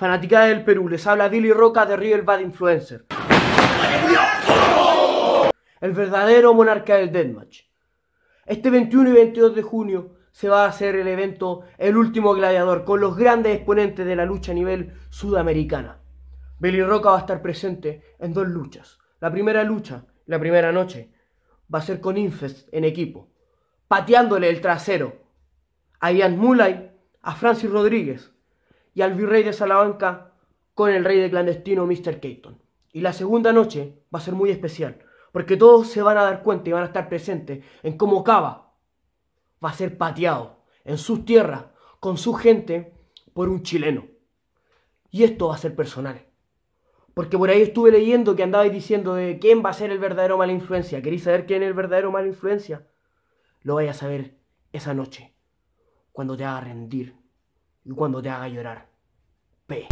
Fanática del Perú, les habla Dili Roca de Real Bad Influencer, el verdadero monarca del Deathmatch. Este 21 y 22 de junio se va a hacer el evento El Último Gladiador con los grandes exponentes de la lucha a nivel sudamericana. Dili Roca va a estar presente en dos luchas. La primera lucha, la primera noche, va a ser con Infest en equipo, pateándole el trasero a Ian Mulay, a Francis Rodríguez y al virrey de Salamanca con el rey de clandestino Mr. Keaton. Y la segunda noche va a ser muy especial, porque todos se van a dar cuenta y van a estar presentes en cómo Cava va a ser pateado en sus tierras, con su gente, por un chileno. Y esto va a ser personal, porque por ahí estuve leyendo que andabais diciendo de quién va a ser el verdadero mala influencia. ¿Queréis saber quién es el verdadero mala influencia? Lo vais a saber esa noche, cuando te haga rendir y cuando te haga llorar. P.